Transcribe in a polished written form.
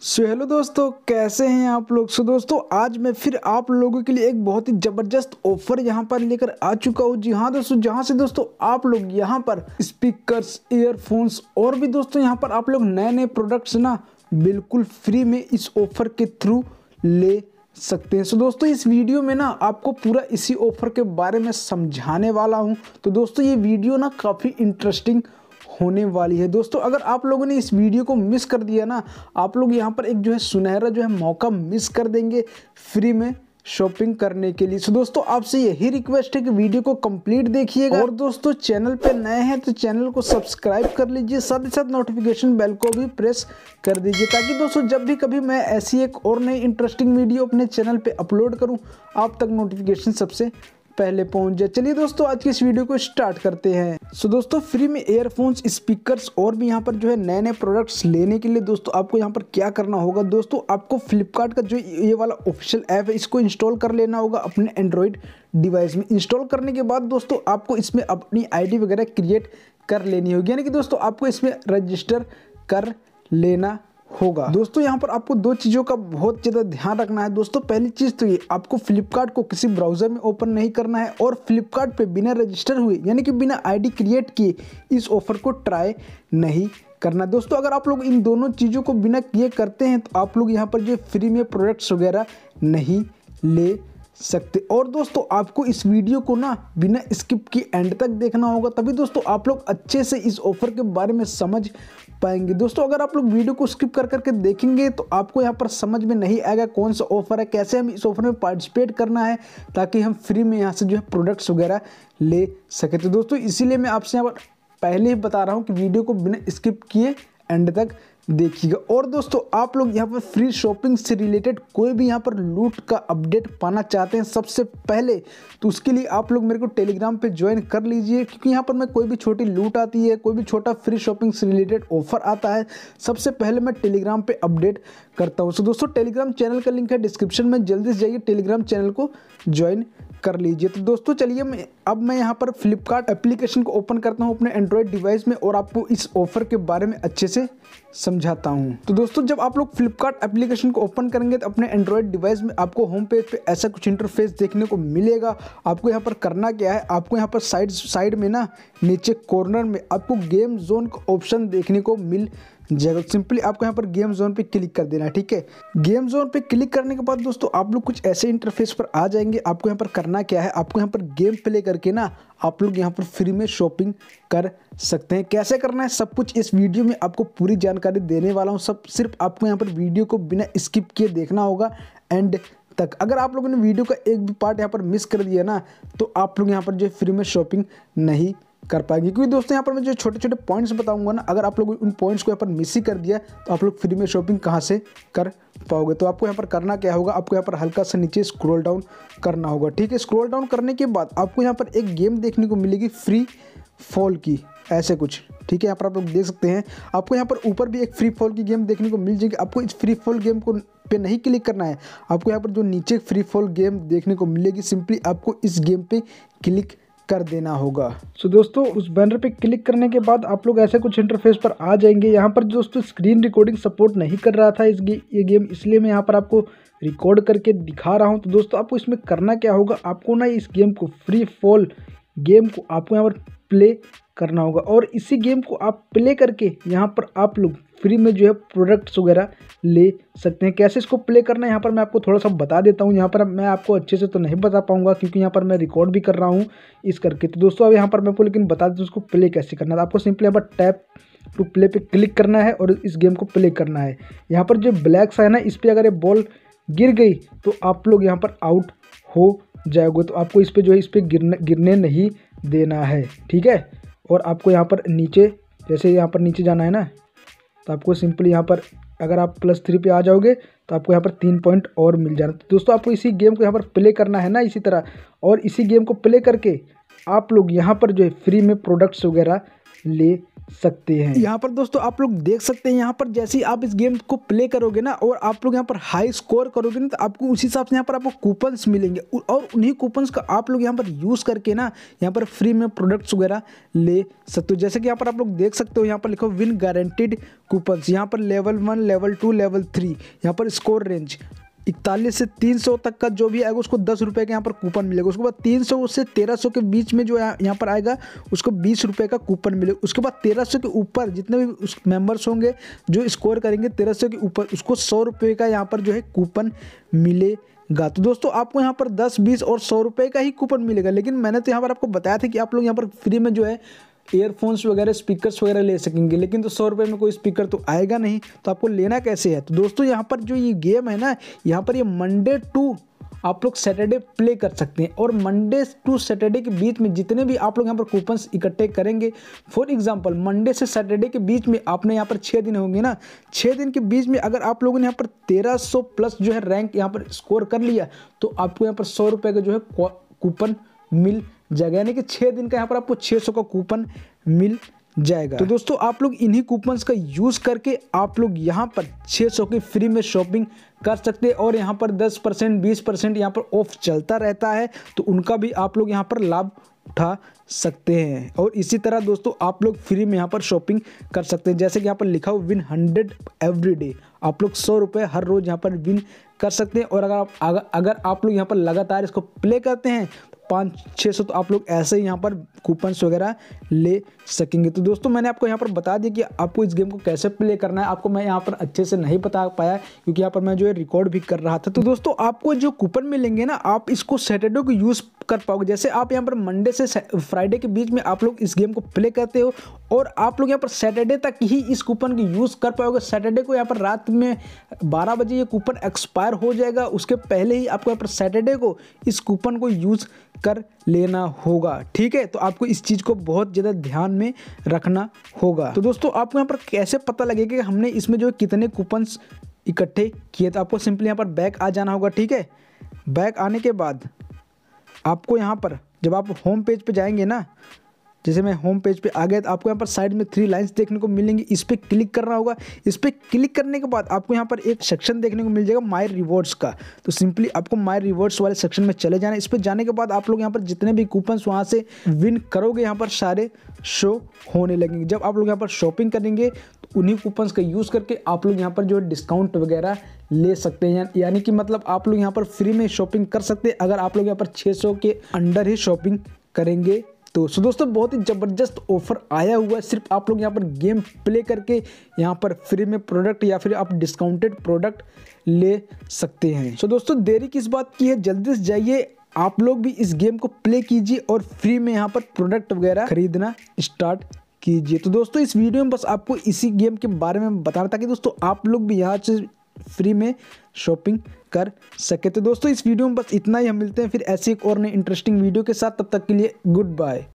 So hello दोस्तों, कैसे हैं आप लोग। सो दोस्तों आज मैं फिर आप लोगों के लिए एक बहुत ही ज़बरदस्त ऑफर यहां पर लेकर आ चुका हूं। जी हां दोस्तों, जहां से दोस्तों आप लोग यहां पर स्पीकर्स, ईयरफोन्स और भी दोस्तों यहां पर आप लोग नए नए प्रोडक्ट्स ना बिल्कुल फ्री में इस ऑफर के थ्रू ले सकते हैं। सो दोस्तों इस वीडियो में ना आपको पूरा इसी ऑफर के बारे में समझाने वाला हूँ। तो दोस्तों ये वीडियो ना काफ़ी इंटरेस्टिंग होने वाली है। दोस्तों अगर आप लोगों ने इस वीडियो को मिस कर दिया ना, आप लोग यहाँ पर एक सुनहरा मौका मिस कर देंगे फ्री में शॉपिंग करने के लिए। सो दोस्तों आपसे यही रिक्वेस्ट है कि वीडियो को कंप्लीट देखिएगा और दोस्तों चैनल पे नए हैं तो चैनल को सब्सक्राइब कर लीजिए, साथ ही साथ नोटिफिकेशन बेल को भी प्रेस कर दीजिए ताकि दोस्तों जब भी कभी मैं ऐसी एक और नई इंटरेस्टिंग वीडियो अपने चैनल पे अपलोड करूं आप तक नोटिफिकेशन सबसे पहले पहुंच जाए। चलिए दोस्तों आज की इस वीडियो को स्टार्ट करते हैं। सो दोस्तों फ्री में ईयरफोन्स, स्पीकर्स और भी यहाँ पर नए नए प्रोडक्ट्स लेने के लिए दोस्तों आपको यहाँ पर क्या करना होगा। दोस्तों आपको फ्लिपकार्ट का ये वाला ऑफिशियल ऐप है इसको इंस्टॉल कर लेना होगा अपने एंड्रॉयड डिवाइस में। इंस्टॉल करने के बाद दोस्तों आपको इसमें अपनी आईडी वगैरह क्रिएट कर लेनी होगी, यानी कि दोस्तों आपको इसमें रजिस्टर कर लेना होगा। दोस्तों यहाँ पर आपको दो चीज़ों का बहुत ज़्यादा ध्यान रखना है। दोस्तों पहली चीज़ तो ये, आपको फ्लिपकार्ट को किसी ब्राउज़र में ओपन नहीं करना है और फ्लिपकार्ट पे बिना रजिस्टर हुए यानी कि बिना आईडी क्रिएट किए इस ऑफ़र को ट्राई नहीं करना। दोस्तों अगर आप लोग इन दोनों चीज़ों को बिना किए करते हैं तो आप लोग यहाँ पर फ्री में प्रोडक्ट्स वगैरह नहीं ले सकते। और दोस्तों आपको इस वीडियो को ना बिना स्किप की एंड तक देखना होगा, तभी दोस्तों आप लोग अच्छे से इस ऑफर के बारे में समझ पाएंगे। दोस्तों अगर आप लोग वीडियो को स्किप कर करके देखेंगे तो आपको यहाँ पर समझ में नहीं आएगा कौन सा ऑफर है, कैसे हम इस ऑफर में पार्टिसिपेट करना है ताकि हम फ्री में यहाँ से प्रोडक्ट्स वगैरह ले सके। तो दोस्तों इसीलिए मैं आपसे यहाँ पर पहले ही बता रहा हूँ कि वीडियो को बिना स्किप किए एंड तक देखिएगा। और दोस्तों आप लोग यहाँ पर फ्री शॉपिंग से रिलेटेड कोई भी यहाँ पर लूट का अपडेट पाना चाहते हैं सबसे पहले, तो उसके लिए आप लोग मेरे को टेलीग्राम पे ज्वाइन कर लीजिए, क्योंकि यहाँ पर मैं कोई भी छोटी लूट आती है, कोई भी छोटा फ्री शॉपिंग से रिलेटेड ऑफर आता है सबसे पहले मैं टेलीग्राम पे अपडेट करता हूँ। तो दोस्तों टेलीग्राम चैनल का लिंक है डिस्क्रिप्शन में, जल्दी से जाइए टेलीग्राम चैनल को ज्वाइन कर लीजिए। तो दोस्तों चलिए अब मैं यहाँ पर फ्लिपकार्ट एप्लीकेशन को ओपन करता हूँ अपने एंड्रॉयड डिवाइस में और आपको इस ऑफर के बारे में अच्छे से समझाता हूँ। तो दोस्तों जब आप लोग फ्लिपकार्ट एप्लीकेशन को ओपन करेंगे तो अपने एंड्रॉयड डिवाइस में आपको होम पेज पे ऐसा कुछ इंटरफेस देखने को मिलेगा। आपको यहाँ पर करना क्या है, आपको यहाँ पर साइड में ना नीचे कॉर्नर में आपको गेम जोन का ऑप्शन देखने को मिल जाएगा। सिंपली आपको यहाँ पर गेम जोन पे क्लिक कर देना है, ठीक है। गेम जोन पे क्लिक करने के बाद दोस्तों आप लोग कुछ ऐसे इंटरफेस पर आ जाएंगे। आपको यहाँ पर करना क्या है, आपको यहाँ पर गेम प्ले करके ना आप लोग यहाँ पर फ्री में शॉपिंग कर सकते हैं। कैसे करना है सब कुछ इस वीडियो में आपको पूरी जानकारी देने वाला हूँ। सब सिर्फ आपको यहाँ पर वीडियो को बिना स्किप किए देखना होगा एंड तक। अगर आप लोगों ने वीडियो का एक भी पार्ट यहाँ पर मिस कर दिया ना तो आप लोग यहाँ पर फ्री में शॉपिंग नहीं कर पाएगी, क्योंकि दोस्तों यहाँ पर मैं छोटे छोटे पॉइंट्स बताऊंगा ना, अगर आप लोग उन पॉइंट्स को यहाँ पर मिस ही कर दिया तो आप लोग फ्री में शॉपिंग कहाँ से कर पाओगे। तो आपको यहाँ पर करना क्या होगा, आपको यहाँ पर हल्का सा नीचे स्क्रॉल डाउन करना होगा, ठीक है। स्क्रॉल डाउन करने के बाद आपको यहाँ पर एक गेम देखने को मिलेगी फ्री फॉल की, ऐसे कुछ, ठीक है। यहाँ पर आप लोग देख सकते हैं आपको यहाँ पर ऊपर भी एक फ्री फॉल की गेम देखने को मिल जाएगी। आपको इस फ्री फॉल गेम को पे नहीं क्लिक करना है, आपको यहाँ पर नीचे फ्री फॉल गेम देखने को मिलेगी, सिंपली आपको इस गेम पे क्लिक कर देना होगा। सो दोस्तों उस बैनर पे क्लिक करने के बाद आप लोग ऐसे कुछ इंटरफेस पर आ जाएंगे। यहाँ पर दोस्तों स्क्रीन रिकॉर्डिंग सपोर्ट नहीं कर रहा था ये गेम, इसलिए मैं यहाँ पर आपको रिकॉर्ड करके दिखा रहा हूँ। तो दोस्तों आपको इसमें करना क्या होगा, आपको ना इस गेम को फ्री फॉल गेम को आपको यहाँ पर प्ले करना होगा और इसी गेम को आप प्ले करके यहाँ पर आप लोग फ्री में प्रोडक्ट्स वगैरह ले सकते हैं। कैसे इसको प्ले करना है यहाँ पर मैं आपको थोड़ा सा बता देता हूँ। यहाँ पर मैं आपको अच्छे से तो नहीं बता पाऊँगा क्योंकि यहाँ पर मैं रिकॉर्ड भी कर रहा हूँ इस करके। तो दोस्तों अब यहाँ पर मैं आपको लेकिन बता देता हूँ उसको प्ले कैसे करना है। आपको सिंपली यहाँ पर टैप टू प्ले पे क्लिक करना है और इस गेम को प्ले करना है। यहाँ पर ब्लैक सा है ना, इस पर अगर ये बॉल गिर गई तो आप लोग यहाँ पर आउट हो जाएगा। तो आपको इस पर गिरने नहीं देना है, ठीक है। और आपको यहाँ पर नीचे, जैसे यहाँ पर नीचे जाना है ना, तो आपको सिंपली यहाँ पर अगर आप +3 पे आ जाओगे तो आपको यहाँ पर 3 पॉइंट और मिल जाना। तो दोस्तों आपको इसी गेम को यहाँ पर प्ले करना है ना इसी तरह, और इसी गेम को प्ले करके आप लोग यहाँ पर फ्री में प्रोडक्ट्स वगैरह ले सकते हैं। यहाँ पर दोस्तों आप लोग देख सकते हैं, यहाँ पर जैसे ही आप इस गेम को प्ले करोगे ना और आप लोग यहाँ पर हाई स्कोर करोगे ना तो आपको उसी हिसाब से यहाँ पर आपको कूपन्स मिलेंगे और उन्हीं कूपन्स का आप लोग यहाँ पर यूज़ करके ना यहाँ पर फ्री में प्रोडक्ट्स वगैरह ले सकते हो। जैसे कि यहाँ पर आप लोग देख सकते हो, यहाँ पर लिखो विन गारंटेड कूपन्स, यहाँ पर लेवल 1, लेवल 2, लेवल 3, यहाँ पर स्कोर रेंज 41 से 300 तक का जो भी आएगा उसको 10 रुपये का यहाँ पर कूपन मिलेगा। उसके बाद 300 से 1300 के बीच में जो यहाँ पर आएगा उसको 20 रुपये का कूपन मिलेगा। उसके बाद 1300 के ऊपर जितने भी उस मेंबर्स होंगे जो स्कोर करेंगे 1300 के ऊपर उसको 100 रुपये का यहाँ पर जो है कूपन मिलेगा। तो दोस्तों आपको यहाँ पर 10, 20 और 100 रुपये का ही कूपन मिलेगा। लेकिन मैंने तो यहाँ पर आपको बताया था कि आप लोग यहाँ पर फ्री में जो है ईयरफोन्स वगैरह स्पीकर्स वगैरह ले सकेंगे, लेकिन तो 100 रुपये में कोई स्पीकर तो आएगा नहीं, तो आपको लेना कैसे है। तो दोस्तों यहाँ पर जो ये गेम है ना, यहाँ पर ये मंडे टू आप लोग सैटरडे प्ले कर सकते हैं और मंडे टू सैटरडे के बीच में जितने भी आप लोग यहाँ पर कूपन्स इकट्ठे करेंगे, फॉर एग्जांपल मंडे से सैटरडे के बीच में आपने यहाँ पर 6 दिन होंगे ना, 6 दिन के बीच में अगर आप लोगों ने यहाँ पर 1300 प्लस जो है रैंक यहाँ पर स्कोर कर लिया तो आपको यहाँ पर 100 रुपये का जो है कूपन मिल जाएगा, यानी कि 6 दिन का यहाँ पर आपको 600 का कूपन मिल जाएगा। तो दोस्तों आप लोग इन्हीं कूपन्स का यूज़ करके आप लोग यहाँ पर 600 की फ्री में शॉपिंग कर सकते हैं और यहाँ पर 10%, 20% यहाँ पर ऑफ चलता रहता है, तो उनका भी आप लोग यहाँ पर लाभ उठा सकते हैं। और इसी तरह दोस्तों आप लोग फ्री में यहाँ पर शॉपिंग कर सकते हैं। जैसे कि यहाँ पर लिखा हो विन 100 एवरी डे, आप लोग 100 रुपये हर रोज़ यहाँ पर विन कर सकते हैं और अगर आप लोग यहाँ पर लगातार इसको प्ले करते हैं 500-600 तो आप लोग ऐसे ही यहाँ पर कूपन्स वगैरह ले सकेंगे। तो दोस्तों मैंने आपको यहाँ पर बता दिया कि आपको इस गेम को कैसे प्ले करना है, आपको मैं यहाँ पर अच्छे से नहीं बता पाया क्योंकि यहाँ पर मैं जो है रिकॉर्ड भी कर रहा था। तो दोस्तों आपको जो कूपन मिलेंगे ना आप इसको सैटरडे को यूज़ कर पाओगे। जैसे आप यहाँ पर मंडे से फ्राइडे के बीच में आप लोग इस गेम को प्ले करते हो और आप लोग यहाँ पर सैटरडे तक ही इस कूपन की यूज़ कर पाओगे। सैटरडे को यहाँ पर रात में 12 बजे ये कूपन एक्सपायर हो जाएगा, उसके पहले ही आपको यहाँ पर सैटरडे को इस कूपन को यूज़ कर लेना होगा, ठीक है। तो आपको इस चीज़ को बहुत ज़्यादा ध्यान में रखना होगा। तो दोस्तों आपको यहाँ पर कैसे पता लगेगा कि हमने इसमें जो कितने कूपन्स इकट्ठे किए, तो आपको सिंपली यहाँ पर बैक आ जाना होगा, ठीक है। बैक आने के बाद आपको यहाँ पर जब आप होम पेज पे जाएंगे ना, जैसे मैं होम पेज पे आ गया तो आपको यहाँ पर साइड में 3 लाइंस देखने को मिलेंगी, इस पर क्लिक करना होगा। इस पर क्लिक करने के बाद आपको यहाँ पर एक सेक्शन देखने को मिल जाएगा माय रिवॉर्ड्स का, तो सिंपली आपको माय रिवॉर्ड्स वाले सेक्शन में चले जाना है। इस पर जाने के बाद आप लोग यहाँ पर जितने भी कूपन्स वहाँ से विन करोगे यहाँ पर सारे शो होने लगेंगे। जब आप लोग यहाँ पर शॉपिंग करेंगे तो उन्हीं कूपन्स का यूज़ करके आप लोग यहाँ पर जो है डिस्काउंट वगैरह ले सकते हैं, यानी कि मतलब आप लोग यहाँ पर फ्री में शॉपिंग कर सकते हैं अगर आप लोग यहाँ पर 600 के अंडर ही शॉपिंग करेंगे। तो सो दोस्तों बहुत ही ज़बरदस्त ऑफर आया हुआ है, सिर्फ आप लोग यहाँ पर गेम प्ले करके यहाँ पर फ्री में प्रोडक्ट या फिर आप डिस्काउंटेड प्रोडक्ट ले सकते हैं। सो दोस्तों देरी किस बात की है, जल्दी से जाइए आप लोग भी इस गेम को प्ले कीजिए और फ्री में यहाँ पर प्रोडक्ट वगैरह खरीदना स्टार्ट कीजिए। तो दोस्तों इस वीडियो में बस आपको इसी गेम के बारे में बता रहा था कि दोस्तों आप लोग भी यहाँ से फ्री में शॉपिंग कर सके। तो दोस्तों इस वीडियो में बस इतना ही, हम मिलते हैं फिर ऐसी एक और नई इंटरेस्टिंग वीडियो के साथ, तब तक के लिए गुड बाय।